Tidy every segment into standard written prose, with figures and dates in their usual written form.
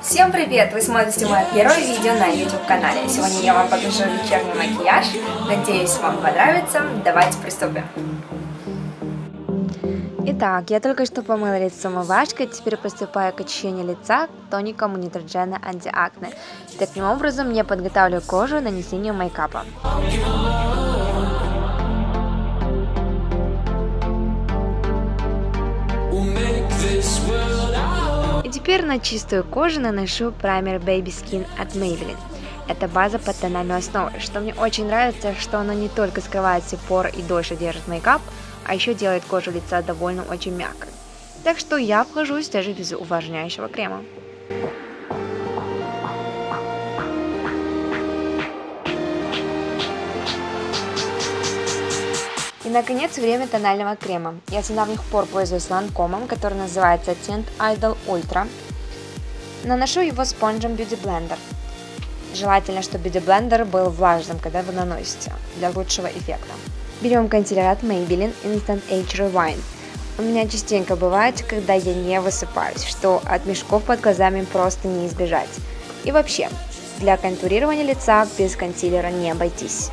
Всем привет! Вы смотрите мое первое видео на YouTube-канале. Сегодня я вам покажу вечерний макияж. Надеюсь, вам понравится. Давайте приступим. Итак, я только что помыла лицо умывашкой, теперь приступаю к очищению лица тоником Neutrogena антиакне. Таким образом, я подготавливаю кожу к нанесению мейкапа. И теперь на чистую кожу наношу праймер Baby Skin от Maybelline. Это база под тональную основу. Что мне очень нравится, что она не только скрывает все поры и дольше держит мейкап, а еще делает кожу лица довольно очень мягкой. Так что я обхожусь даже без увлажняющего крема. И, наконец, время тонального крема. Я с недавних пор пользуюсь Ланкомом, который называется Teint Idol Ultra. Наношу его спонжем Beauty Blender. Желательно, чтобы Beauty Blender был влажным, когда вы наносите, для лучшего эффекта. Берем консилер от Maybelline Instant Age Rewind. У меня частенько бывает, когда я не высыпаюсь, что от мешков под глазами просто не избежать. И вообще, для контурирования лица без консилера не обойтись.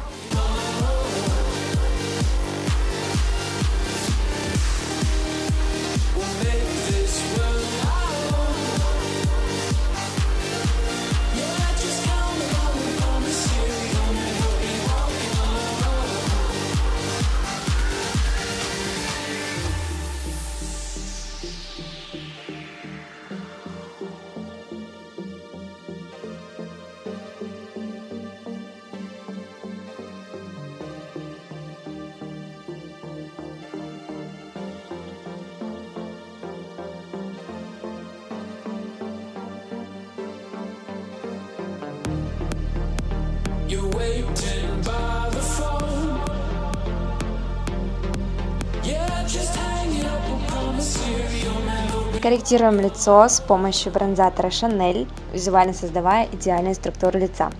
Корректируем лицо с помощью бронзатора Chanel, визуально создавая идеальную структуру лица.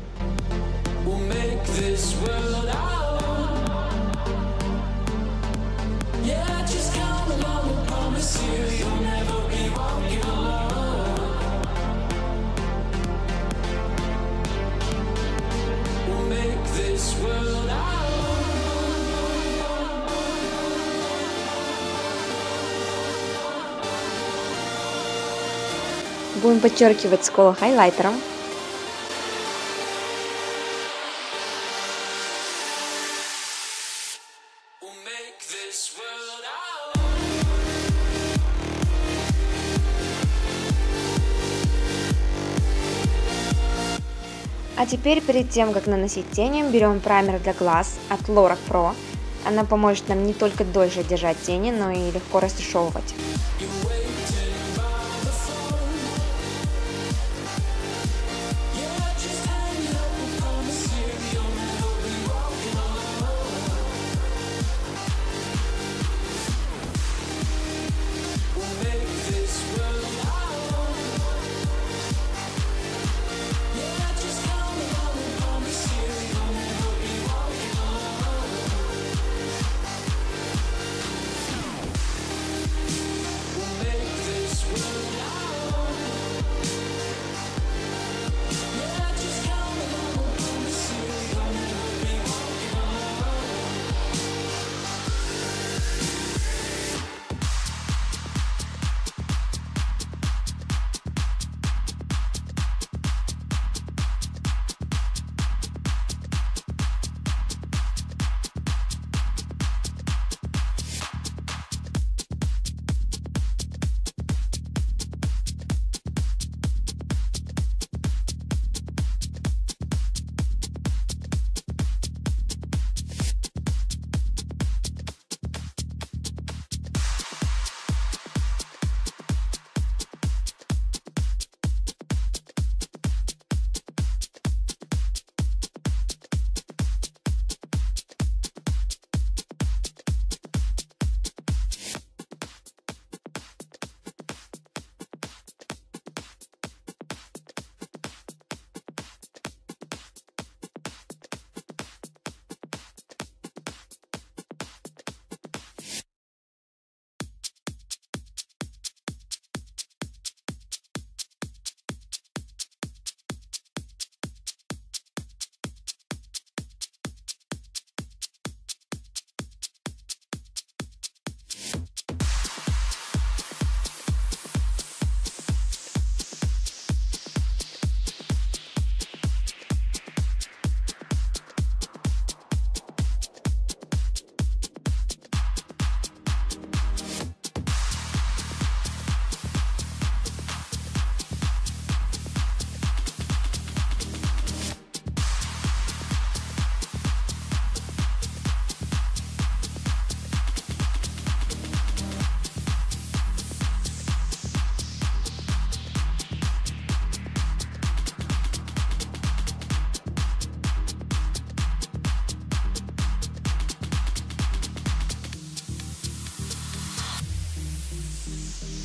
Будем подчеркивать скулу хайлайтером. А теперь, перед тем как наносить тени, берем праймер для глаз от LORAC PRO. Она поможет нам не только дольше держать тени, но и легко растушевывать.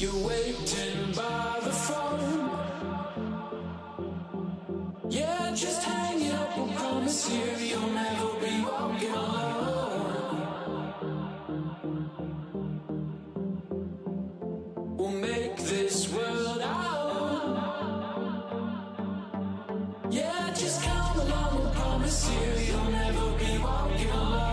You're waiting by the phone. Yeah, just hang it up, I promise you, you'll never be walking alone. We'll make this world our own. Yeah, just come along, I promise you, you'll never be walking alone.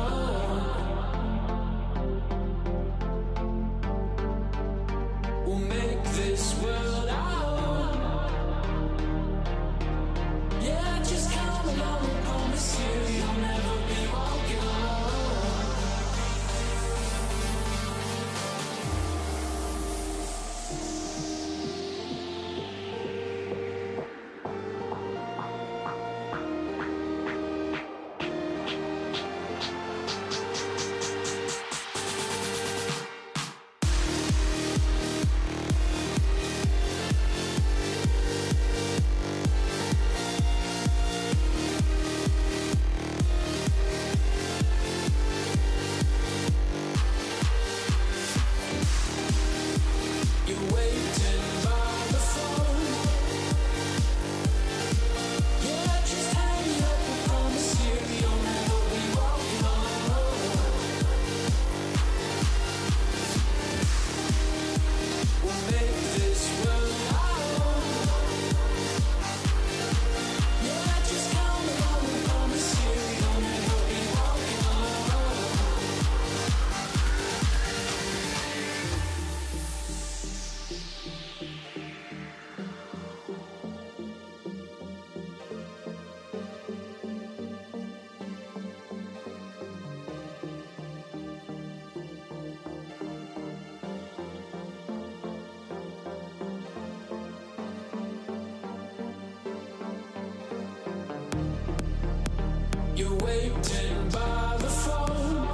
Waiting by the phone.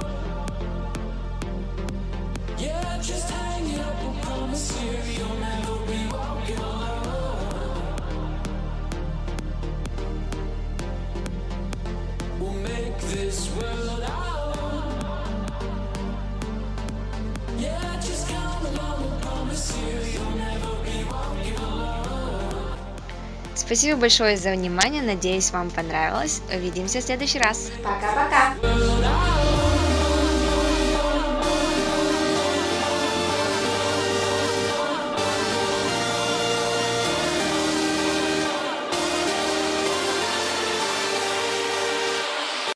Yeah, just hang it up, I promise you, you'll never be walking alone. We'll make this world our own. Yeah, just come along, I promise you, you'll never be walking alone. Спасибо большое за внимание, надеюсь, вам понравилось. Увидимся в следующий раз. Пока-пока!